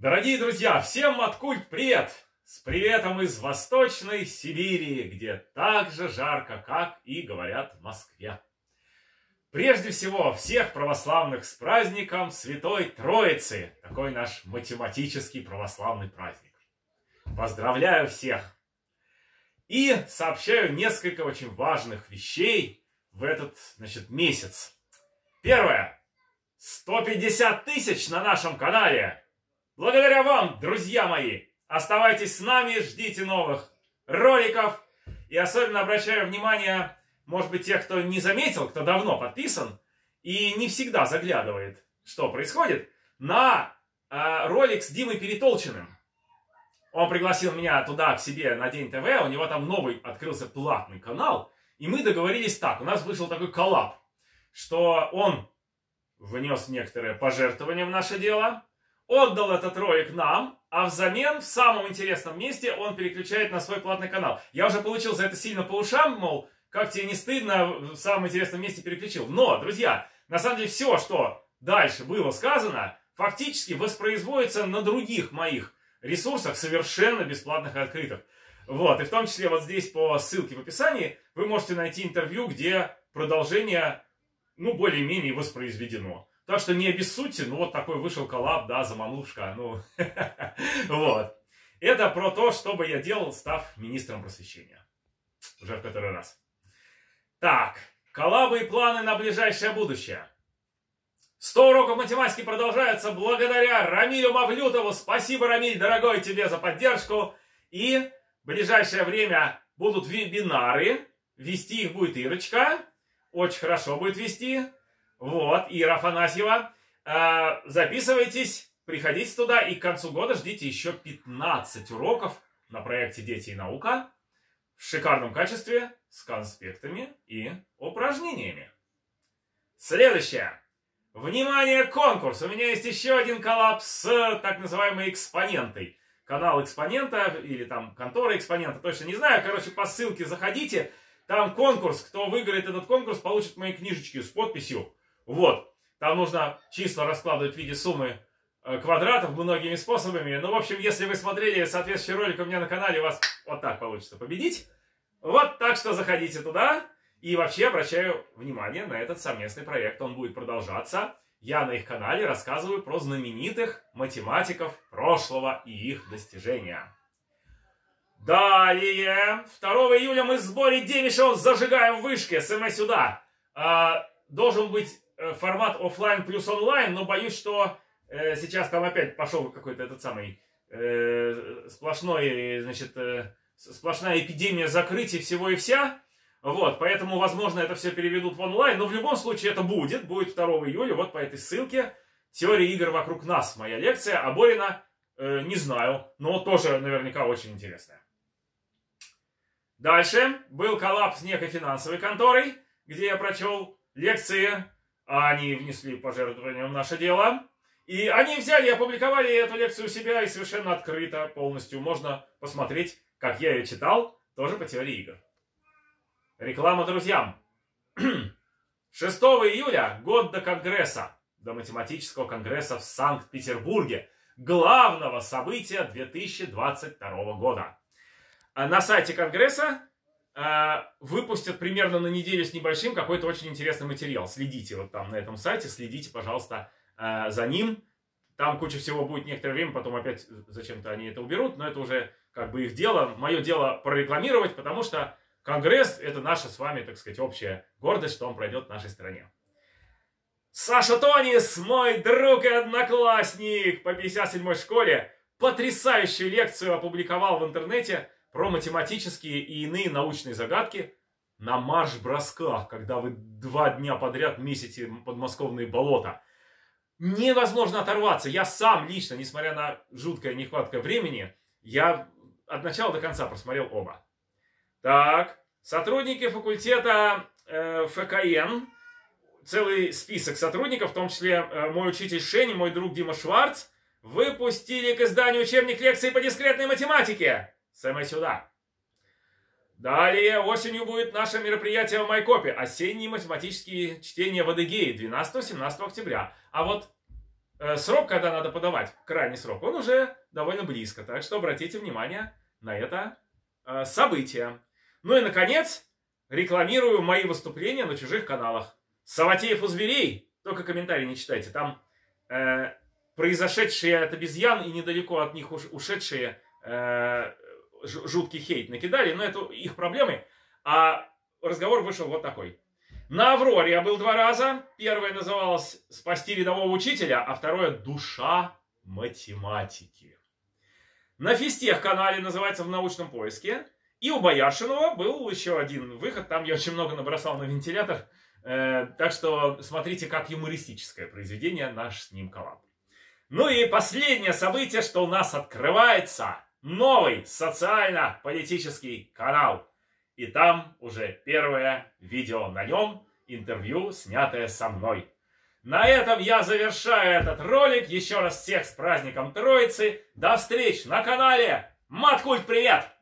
Дорогие друзья, всем Маткульт-привет! С приветом из Восточной Сибири, где так же жарко, как и говорят в Москве. Прежде всего, всех православных с праздником Святой Троицы, такой наш математический православный праздник. Поздравляю всех! И сообщаю несколько очень важных вещей в этот, месяц. Первое. 150 тысяч на нашем канале! Благодаря вам, друзья мои! Оставайтесь с нами, ждите новых роликов. И особенно обращаю внимание, может быть, тех, кто не заметил, кто давно подписан и не всегда заглядывает, что происходит, на ролик с Димой Перетолчиным. Он пригласил меня туда, к себе, на День ТВ. У него там новый открылся платный канал. И мы договорились так. У нас вышел такой коллаб, что он внес некоторые пожертвования в наше дело, отдал этот ролик нам, а взамен в самом интересном месте он переключает на свой платный канал. Я уже получил за это сильно по ушам, мол, как тебе не стыдно, в самом интересном месте переключил. Но, друзья, на самом деле все, что дальше было сказано, фактически воспроизводится на других моих ресурсах, совершенно бесплатных и открытых. Вот, и в том числе вот здесь по ссылке в описании вы можете найти интервью, где продолжение, ну, более-менее воспроизведено. Так что не обессудьте, ну вот такой вышел коллаб, да, заманушка, ну, вот. Это про то, что бы я делал, став министром просвещения. Уже в который раз. Так, коллабы и планы на ближайшее будущее. 100 уроков математики продолжаются благодаря Рамилю Мавлютову. Спасибо, Рамиль, дорогой, тебе за поддержку. И в ближайшее время будут вебинары. Вести их будет Ирочка. Очень хорошо будет вести. Вот, Ира Афанасьева. Записывайтесь, приходите туда, и к концу года ждите еще 15 уроков на проекте «Дети и наука» в шикарном качестве, с конспектами и упражнениями. Следующее. Внимание, конкурс! У меня есть еще один коллапс с так называемой «Экспонентой». Канал «Экспонента» или там контора «Экспонента», точно не знаю. Короче, по ссылке заходите. Там конкурс. Кто выиграет этот конкурс, получит мои книжечки с подписью. Вот, там нужно числа раскладывать в виде суммы квадратов многими способами. Ну, в общем, если вы смотрели соответствующий ролик у меня на канале, у вас вот так получится победить. Вот, так что заходите туда. И вообще обращаю внимание на этот совместный проект. Он будет продолжаться. Я на их канале рассказываю про знаменитых математиков прошлого и их достижения. Далее, 2 июля мы с Борей Демешевым зажигаем в Вышке. СМС сюда. Должен быть формат офлайн плюс онлайн, но боюсь, что сейчас там опять пошел какой-то этот самый сплошной, значит, сплошная эпидемия закрытий всего и вся. Вот, поэтому, возможно, это все переведут в онлайн, но в любом случае это будет. Будет 2 июля, вот по этой ссылке. «Теория игр вокруг нас» моя лекция, а Борина не знаю, но тоже наверняка очень интересная. Дальше был коллапс с некой финансовой конторой, где я прочел лекции, а они внесли пожертвования в наше дело. И они взяли и опубликовали эту лекцию у себя, и совершенно открыто полностью. Можно посмотреть, как я ее читал, тоже по теории игр. Реклама друзьям. 6 июля, год до Конгресса, до математического конгресса в Санкт-Петербурге, главного события 2022 года. На сайте конгресса выпустят примерно на неделю с небольшим какой-то очень интересный материал. Следите вот там на этом сайте, следите, пожалуйста, за ним. Там куча всего будет некоторое время, потом опять зачем-то они это уберут, но это уже как бы их дело. Мое дело прорекламировать, потому что конгресс — это наша с вами, так сказать, общая гордость, что он пройдет в нашей стране. Саша Тонис, мой друг и одноклассник по 57-й школе, потрясающую лекцию опубликовал в интернете про математические и иные научные загадки на марш-бросках, когда вы 2 дня подряд месите подмосковные болота. Невозможно оторваться. Я сам лично, несмотря на жуткое нехватка времени, я от начала до конца просмотрел оба. Так, сотрудники факультета ФКН, целый список сотрудников, в том числе мой учитель Шен и мой друг Дима Шварц, выпустили к изданию учебник лекции по дискретной математике. СМС сюда. Далее осенью будет наше мероприятие в Майкопе. Осенние математические чтения в Адыгее 12-17 октября. А вот срок, когда надо подавать, крайний срок, он уже довольно близко. Так что обратите внимание на это событие. Ну и, наконец, рекламирую мои выступления на чужих каналах. Саватеев у зверей. Только комментарии не читайте. Там произошедшие от обезьян и недалеко от них ушедшие жуткий хейт накидали. Но это их проблемы. А разговор вышел вот такой. На Авроре я был 2 раза. Первое называлось «Спасти рядового учителя», а второе «Душа математики». На Физтех канале называется «В научном поиске». И у Бояршинова был еще один выход. Там я очень много набросал на вентилятор. Так что смотрите, как юмористическое произведение наш с ним коллаб. Ну и последнее событие, что у нас открывается новый социально-политический канал. И там уже первое видео на нем, интервью, снятое со мной. На этом я завершаю этот ролик. Еще раз всех с праздником Троицы. До встреч на канале Маткульт-привет!